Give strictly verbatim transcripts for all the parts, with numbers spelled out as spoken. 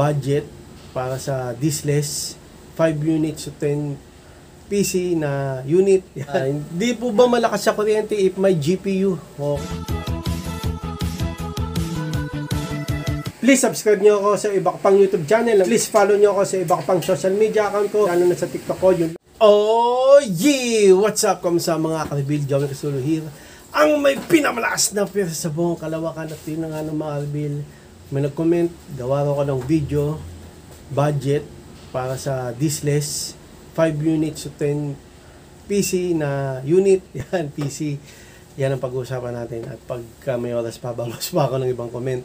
budget para sa diskless, five units to ten P C na unit. Hindi uh, po ba malakas sa kuryente if may G P U? Oh. Please subscribe nyo ako sa iba pang YouTube channel. Please follow nyo ako sa iba pang social media account ko. Lalo na sa TikTok ko yun. Oh yeah! What's up? Kamusta mga ka-reveal? Joey Casulo here. Ang may pinamalakas na pera sa buong Kalawakan at yun na nga ng mga ka-reveal. May nag-comment, gawa ko ng video, budget para sa diskless, five units to ten P C na unit. Yan, P C. Yan ang pag-uusapan natin. At pagka may oras pa, babas pa ako ng ibang comment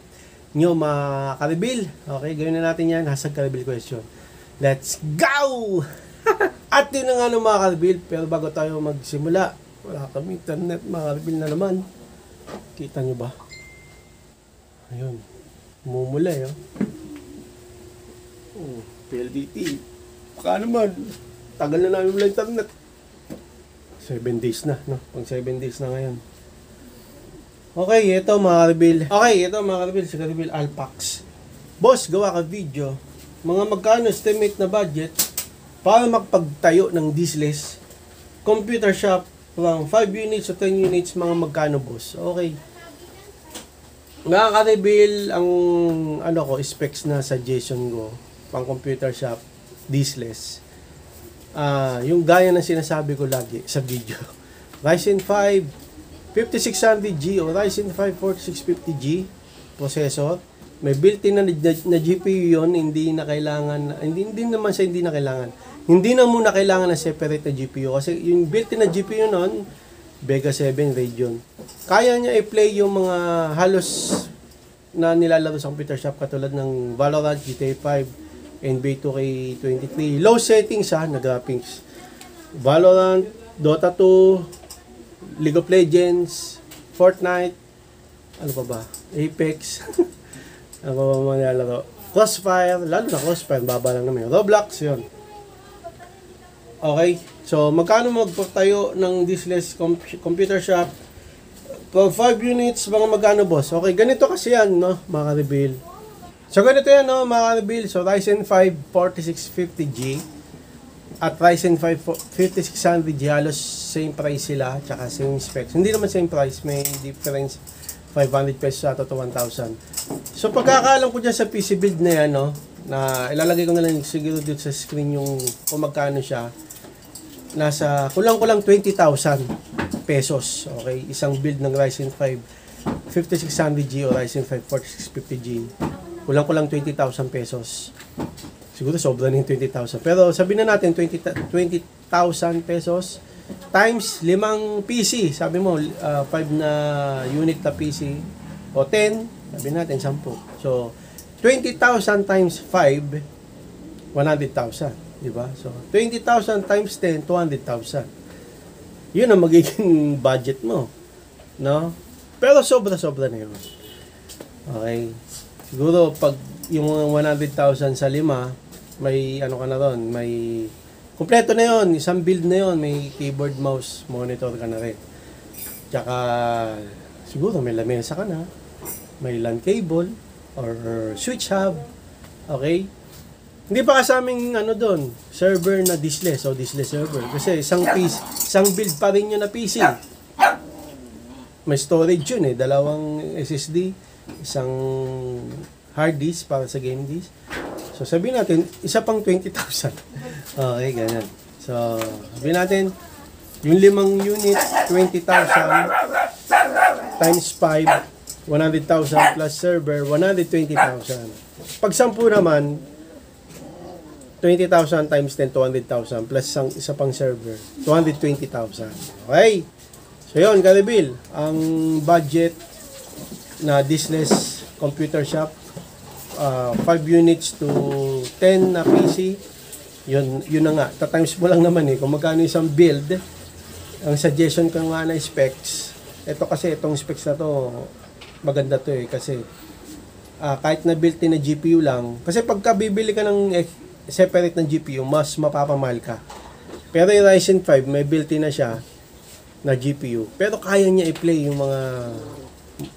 nyo mga ka-reveal. Okay, gawin na natin yan. Hashtag ka-reveal question. Let's go! At yun na nga ng mga ka-reveal. Pero bago tayo magsimula, wala kami internet mga ka-reveal na naman. Kita nyo ba? Ayun. Mumulay, oh. Oh, P L D T. Baka naman. Tagal na namin mula internet. seven days na, no? Pang seven days na ngayon. Okay, ito mga ka-reveal. Okay, ito mga ka-reveal. Si ka-reveal Alpax. Boss, gawa ka video. Mga magkano estimate na budget para magpagtayo ng diskless computer shop from five units to ten units, mga magkano, boss? Okay. Mga ka-reveal, ang ano ko, specs na suggestion ko pang computer shop diskless. Ah, uh, yung gaya ng sinasabi ko lagi sa video. Ryzen five fifty-six hundred G o Ryzen five forty-six fifty G processor. May built-in na, na, na G P U yon, hindi na kailangan, hindi, hindi naman siya hindi na kailangan. Hindi na muna kailangan ng separate na G P U kasi yung built-in na G P U noon Vega seven Radeon. Kaya niya i-play yung mga halos na nilalaro sa computer shop katulad ng Valorant, G T A five, N B A two K twenty-three. Low settings ha, na graphics. Valorant, Dota two, League of Legends, Fortnite, ano pa ba? Apex. Ano pa ba mga nilalaro? Crossfire, lalo na Crossfire, baba lang naman. Roblox, yun. Okay, so magkano magpagtayo ng diskless comp computer shop? For five units, mga magkano, boss? Okay, ganito kasi yan, no, mga ka-reveal. So ganito yan, no, mga ka-reveal. So Ryzen five forty-six fifty G at Ryzen five fifty-six hundred G, halos same price sila, tsaka same specs. Hindi naman same price, may difference five hundred pesos at to one thousand. So pagkakaalam ko dyan sa P C build na yan, no, na ilalagay ko na lang siguro dito sa screen yung kung magkano siya. Nasa kulang-kulang twenty thousand pesos. Okay, isang build ng Ryzen five fifty-six hundred G o Ryzen five forty-six fifty G. Kulang-kulang twenty thousand pesos. Siguro sobra na yung twenty thousand. Pero sabihin na natin twenty thousand pesos times limang P C. Sabi mo five uh, na unit na P C o ten, sabihin natin ten. So twenty thousand times five, one hundred thousand. Diba? So, twenty thousand times ten, two hundred thousand. Yun ang magiging budget mo. No? Pero sobra-sobra na yun. Okay. Siguro, pag yung one hundred thousand sa lima, may ano ka na ron, may kompleto na yun, isang build na yun, may keyboard, mouse, monitor ka na rin. Tsaka, siguro may lamesa ka na, may LAN cable, or switch hub. Okay? Hindi pa kasaming ano doon, server na diskless o diskless server. Kasi isang piece, isang build pa rin yun na P C. May storage yun eh, dalawang S S D, isang hard disk para sa game disk. So sabihin natin, isa pang twenty thousand. Okay, ganyan. So sabihin natin, yung limang unit, twenty thousand times five, one hundred thousand plus server, one hundred twenty thousand. Pag ten naman, twenty thousand times ten, two hundred thousand plus isang, isa pang server, two hundred twenty thousand. Okay? So yun, ka-reveal, ang budget na diskless computer shop, uh, five units to ten na P C, yun, yun na nga. Tatimes mo lang naman eh, kung magkano isang build, ang suggestion ko nga na specs, ito kasi, itong specs na to, maganda to eh, kasi uh, kahit na built-in na G P U lang, kasi pagka bibili ka ng eh, separate ng G P U, mas mapapamahal ka. Pero yung Ryzen five, may built-in na siya na G P U. Pero kaya niya i-play yung mga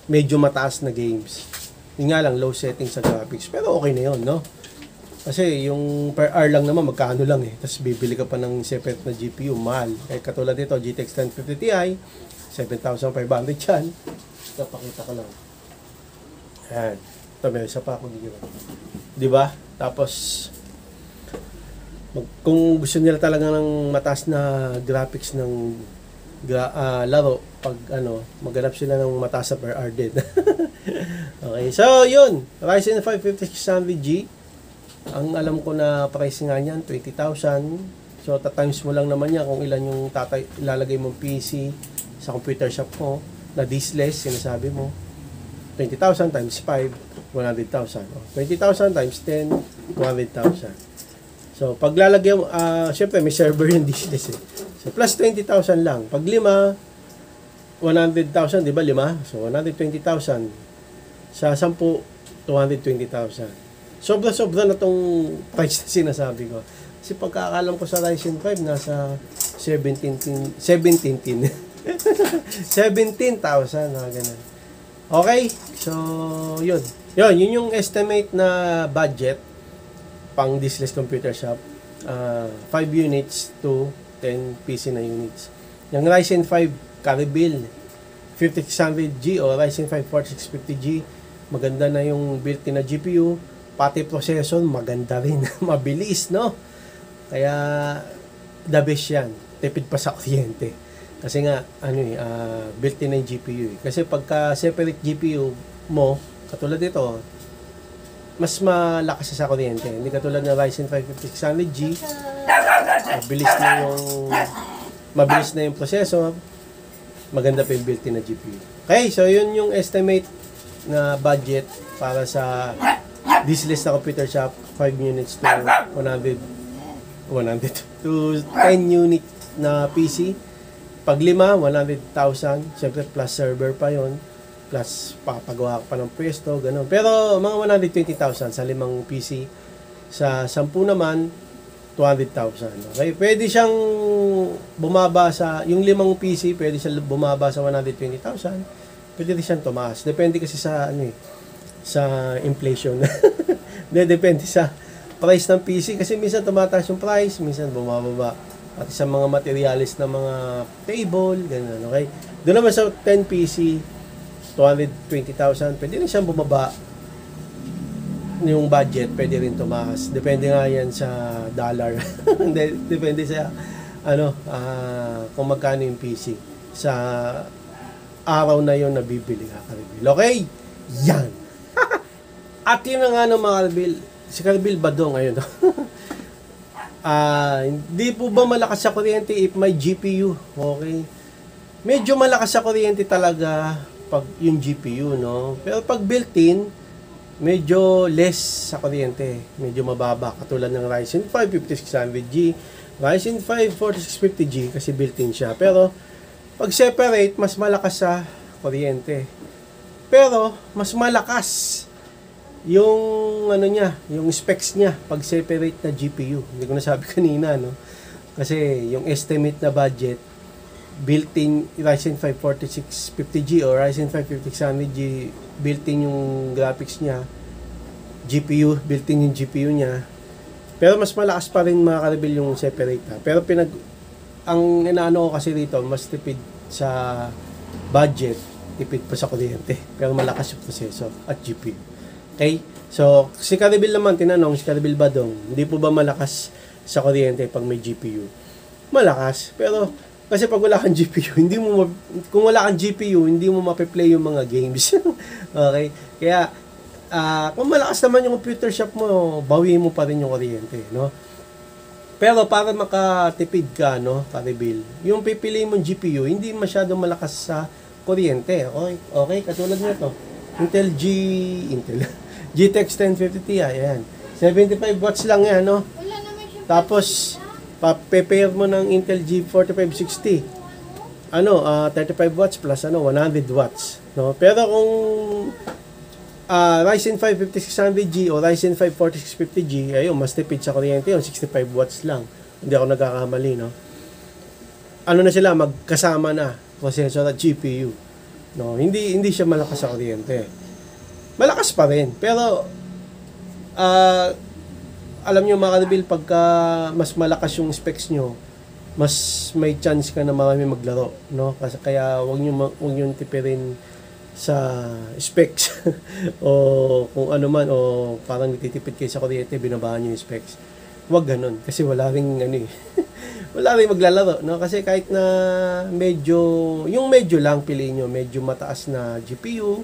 medyo mataas na games. Yun nga lang, low settings sa graphics. Pero okay na yun, no? Kasi yung per hour lang naman, magkaano lang eh. Tapos bibili ka pa ng separate na G P U, mahal. Eh, katulad nito, G T X ten fifty Ti, seven thousand five hundred yan. Napakita ka lang. Ayan. Ito, may isa pa akong gigil. Diba? Tapos, mag, kung gusto nila talaga ng mataas na graphics ng gra, uh, laro, pag ano, maghanap sila ng mataas na per hour din. Okay, so yun. Ryzen five fifty-six hundred G. Ang alam ko na price nga niyan, twenty thousand. So, tatimes mo lang naman niya kung ilan yung tatay, ilalagay mong P C sa computer shop mo na diskless, sinasabi mo. twenty thousand times five, one hundred thousand. twenty thousand times ten, two hundred thousand. So, pag lalagay mo, uh, syempre may server yung diskless eh. So, plus twenty thousand lang. Pag lima, one hundred thousand, di ba lima? So, one hundred twenty thousand. Sa ten, two hundred twenty thousand. Sobra-sobra na itong price na sinasabi ko. Kasi pagkakalam ko sa Ryzen five, nasa seventeen thousand. seventeen thousand. seventeen thousand, mga ganun. Okay, so, yun. Yun, yun yung estimate na budget pang diskless computer shop. Uh, five units to ten P C na units. Yung Ryzen five Caribil fifty-six hundred G o Ryzen five forty-six fifty G, maganda na yung built-in na G P U. Pati processor, maganda rin. Mabilis, no? Kaya, the best yan. Tipid pa sa kuryente. Kasi nga, ano eh, uh, built-in na G P U. Eh. Kasi pagka separate G P U mo, katulad dito, mas malakas sa kuryente. Hindi katulad ng Ryzen five fifty-six hundred G. Mabilis na yung, mabilis na yung processor. Maganda pa yung built-in na G P U. Okay, so yun yung estimate na budget para sa diskless na computer shop, five units to one hundred, one hundred to ten units na P C. Pag lima, one hundred thousand. Siyempre, plus server pa yon, plus papagawa pa ng pwesto, ganun. Pero, mga one hundred twenty thousand sa limang P C. Sa ten naman, two hundred thousand. Okay? Pwede siyang bumaba sa, yung limang P C, pwede siyang bumaba sa one hundred twenty thousand. Pwede rin siyang tumaas. Depende kasi sa, ano eh, sa inflation. De, depende sa price ng P C kasi minsan tumataas yung price, minsan bumababa. At sa mga materialis na mga table, ganun, okay? Doon naman sa ten P C, two hundred twenty thousand, pwede rin siyang bumaba yung budget, pwede rin tumaas. Depende nga yan sa dollar. De, depende sa ano, uh, kung magkano yung P C sa araw na yon na bibili ka, ka-reveal. Okay? Yan! At yun na nga ng mga Caribil, si Caribil ba do ngayon? uh, hindi po ba malakas sa kuryente if may G P U? Okay. Medyo malakas sa kuryente talaga pag yung G P U, no? Pero pag built-in, medyo less sa kuryente. Medyo mababa. Katulad ng Ryzen five fifty-six hundred G, Ryzen five forty-six fifty G kasi built-in siya. Pero pag separate, mas malakas sa kuryente. Pero mas malakas yung ano niya, yung specs niya pag separate na G P U. Hindi ko nasabi kanina, no? Kasi yung estimate na budget built-in Ryzen five forty-six fifty G or Ryzen five fifty-six hundred G, built-in yung graphics niya, G P U, built-in yung G P U niya. Pero mas malakas pa rin mga ka-reveal yung separate, ha? Pero pinag ang inaano ko kasi dito, mas tipid sa budget, tipid pa sa kuryente, pero malakas yung processor at G P U. Okay? So, si Caribil naman, tinanong, si Caribil Badong, hindi po ba malakas sa kuryente pag may G P U? Malakas, pero kasi pag wala kang G P U, hindi mo, kung wala kang G P U, hindi mo mapiplay yung mga games. Okay? Kaya, uh, kung malakas naman yung computer shop mo, bawiin mo pa rin yung kuryente, no? Pero para makatipid ka, no, Caribil, yung pipiliin mong G P U, hindi masyadong malakas sa kuryente. Okay? Okay? Katulad nito. Intel G... Intel... G T X ten fifty Ti, ayan. seventy-five watts lang yan, no? Tapos, pa-prepare mo ng Intel G forty-five sixty. Ano, uh, thirty-five watts plus ano, one hundred watts. No? Pero kung uh, Ryzen five fifty-six hundred G o Ryzen five forty-six fifty G, ayun, mas tipid sa kuryente yun, sixty-five watts lang. Hindi ako nagkakamali, no? Ano na sila, magkasama na, processor at G P U. No? Hindi, hindi siya malakas sa kuryente. Malakas pa rin, pero uh, alam nyo mga kanabil, pagka mas malakas yung specs nyo, mas may chance ka na marami maglaro, no? Kasi kaya wag nyo wag nyo tipirin sa specs o kung ano man, o parang nititipid kayo sa kuryente, binabahan nyo yung specs. Wag ganun, kasi wala ring ano eh. Wala ring maglalaro, no? Kasi kahit na medyo, yung medyo lang piliin nyo, medyo mataas na G P U,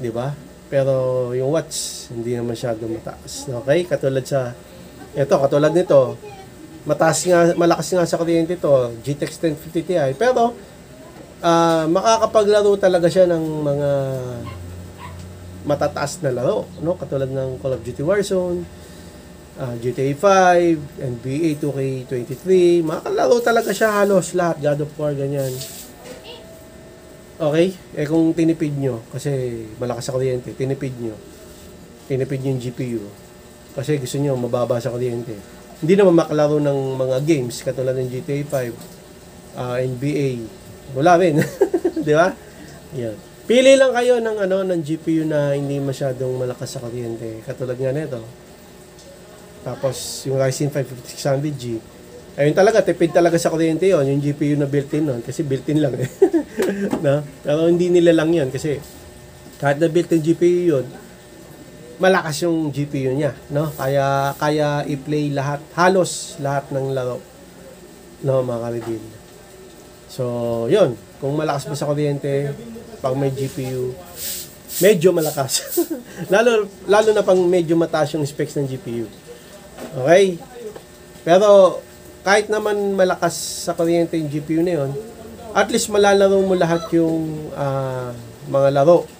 di ba? Pero yung watts, hindi na masyado mataas, okay? Katulad sa, eto, katulad nito, mataas nga, malakas nga sa kuryente to, G T X ten fifty T I, pero Uh, makakapaglaro talaga siya ng mga matataas na laro, no? Katulad ng Call of Duty Warzone, uh, G T A five, N B A two K twenty-three, makakalaro talaga siya halos lahat, God of War, ganyan. Okay? Eh kung tinipid nyo, kasi malakas sa kuryente, tinipid nyo, tinipid nyo yung G P U, kasi gusto nyo mababa sa kuryente. Hindi naman makalaro ng mga games, katulad ng G T A five, uh, N B A, wala rin. Di ba? Yan. Pili lang kayo ng ano, ng G P U na hindi masyadong malakas sa kuryente. Katulad nga nito. Tapos yung Ryzen five fifty-six hundred G. Ayun talaga, tipid talaga sa kuryente 'yon, yung G P U na built-in noon, kasi built-in lang eh. No? Pero hindi nila lang 'yon kasi kahit na built-in G P U 'yon, malakas yung G P U niya, no? Kaya kaya i-play lahat, halos lahat ng laro. No, mga ka-reveal. So, yun. Kung malakas mo sa kuryente, pag may G P U, medyo malakas. lalo, lalo na pang medyo mataas yung specs ng G P U. Okay? Pero, kahit naman malakas sa kuryente yung G P U na yun, at least malalaro mo lahat yung uh, mga laro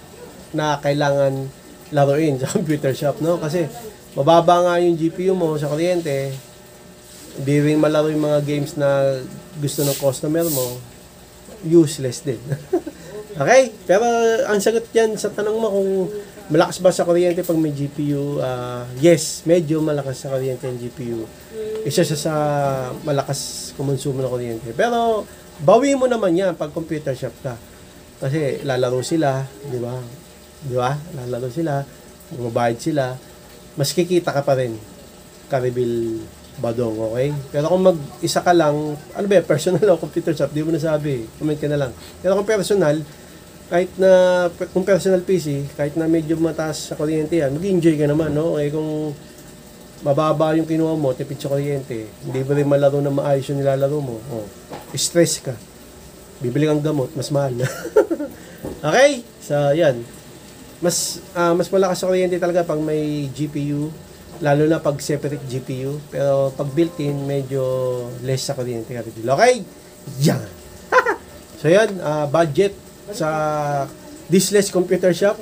na kailangan laruin sa computer shop, no? Kasi, mababa nga yung G P U mo sa kuryente, di rin malaro yung mga games na gusto ng customer mo, useless din. Okay? Pero ang sagot yan sa tanong mo kung malakas ba sa kuryente pag may G P U, uh, yes, medyo malakas sa kuryente yung G P U. Isa siya sa malakas kumonsumo ng kuryente. Pero bawi mo naman yan pag computer shop ka. Kasi lalaro sila, di ba? Di ba? Lalaro sila, magbabayad sila, mas kikita ka pa rin, ka-reveal Badong, okay? Pero kung mag-isa ka lang, ano ba, personal o computer shop, di mo nasabi, comment ka na lang. Pero kung personal, kahit na, kung personal P C, kahit na medyo mataas sa kuryente yan, mag-enjoy ka naman, no? Okay, kung mababa yung kinuha mo, tipid sa kuryente, hindi ba rin malaro na maayos yung nilalaro mo, oh, stress ka, bibili kang gamot, mas mahal na. Okay? So, yan. Mas, uh, mas malakas sa kuryente talaga pag may G P U, lalo na pag separate G P U, pero pag built-in, medyo less sa kuryente ka rin. Okay? Yan! So yun, uh, budget sa Dishless Computer Shop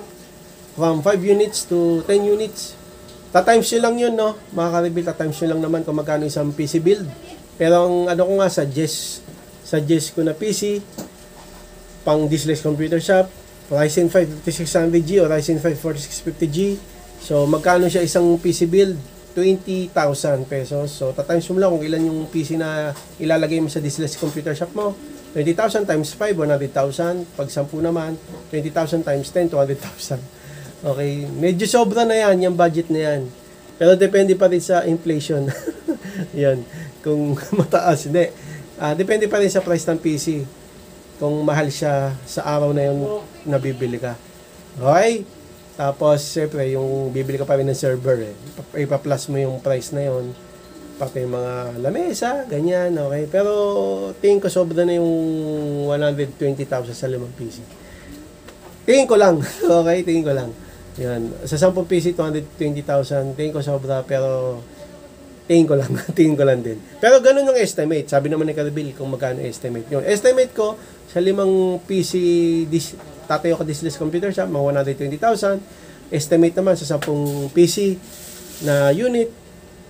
from five units to ten units. Tatimes nyo lang yun, no? Mga ka-reveal, tatimes nyo lang naman kung magkano isang P C build. Pero ang ano ko nga, suggest, suggest ko na P C pang Dishless Computer Shop, Ryzen five fifty-six hundred G o Ryzen five forty-six fifty G. So, magkano siya isang P C build? twenty thousand pesos. So, tatimes mo lang kung ilan yung P C na ilalagay mo sa Dishless Computer Shop mo. twenty thousand times five, one hundred thousand. Pag ten naman, twenty thousand times ten, two hundred thousand. Okay, medyo sobra na yan, yung budget na yan. Pero depende pa rin sa inflation. Yan, kung mataas, hindi. Uh, depende pa rin sa price ng P C. Kung mahal siya sa araw na yung nabibili ka. Okay? Tapos, syempre, yung bibili ka pa rin ng server, eh. Ipa-plus mo yung price na yun. Pati yung mga lamesa, ganyan, okay. Pero, tingin ko sobra na yung one hundred twenty thousand sa limang P C. Tingin ko lang, okay? Tingin ko lang. Yan. Sa sampung P C, two hundred twenty thousand. Tingin ko sobra, pero tingin ko lang. Tingin ko lang din. Pero ganun yung estimate. Sabi naman ni Carbil kung magkano estimate yun. Estimate ko, sa limang P C, this, tatayo ko Dishless Computer Shop, mga one hundred twenty thousand. Estimate naman sa ten P C na unit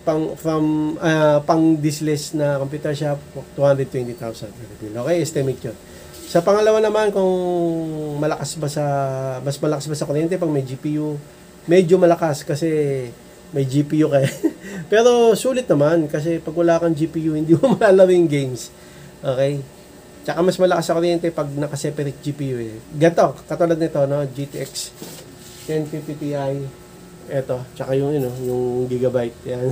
pang from uh, pang Dishless na computer shop, two hundred twenty thousand. Okay, estimate 'yon. Sa pangalawa naman, kung malakas ba sa mas malakas ba sa kuryente pag may G P U? Medyo malakas kasi may G P U ka. Pero sulit naman kasi pag wala kang G P U, hindi mo malalaro yung games. Okay? Tsaka mas malakas sa kuryente pag naka-separate G P U eh. Ganito, katulad nito, no? G T X ten fifty T I Eto, tsaka yung ano, yung gigabyte. Yan.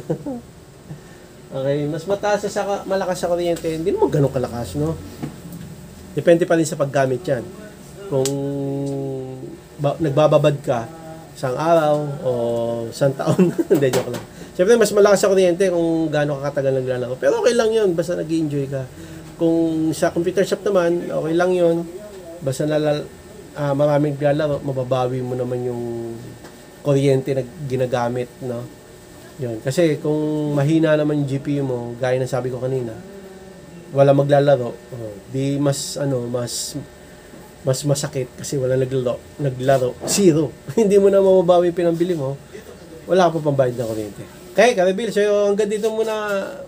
Okay, mas mataas sa malakas sa kuryente. Hindi naman ganun kalakas, no? Depende pa rin sa paggamit yan. Kung ba, nagbababad ka isang araw o isang taon. Hindi, joke lang. Siyempre, mas malakas sa kuryente kung gaano kakatagal naglalaro. Pero okay lang yun, basta nag-i-enjoy ka. Kung sa computer shop naman, okay lang yun. Basta nalal, uh, maraming naglalaro, mababawi mo naman yung kuryente na ginagamit, no? Yun. Kasi kung mahina naman yung G P U mo, gaya na sabi ko kanina, wala maglalaro, oh, di mas, ano, mas, mas masakit kasi wala naglaro, naglaro, zero. Hindi mo na mababawi yung pinambili mo, wala ka pa pambayad na kuryente. Okay, Ka-Reveal. So, hanggang dito muna,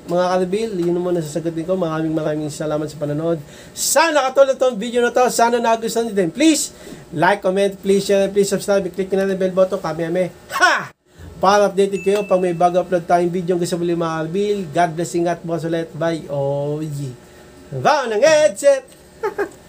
mga Ka-Reveal. Yun muna sasagutin ko. Maraming maraming salamat sa panonood. Sana katulad itong video na to. Sana nagustuhan nyo din. Please, like, comment, please share, please subscribe. Click na rin bell button. Kami-ame. Ha! Para updated kayo pag may bago upload tayong video. Gusto mo rin mga Ka-Reveal. God bless, ingat, boss ulit. Bye. Oh, yeah. Round ng headset.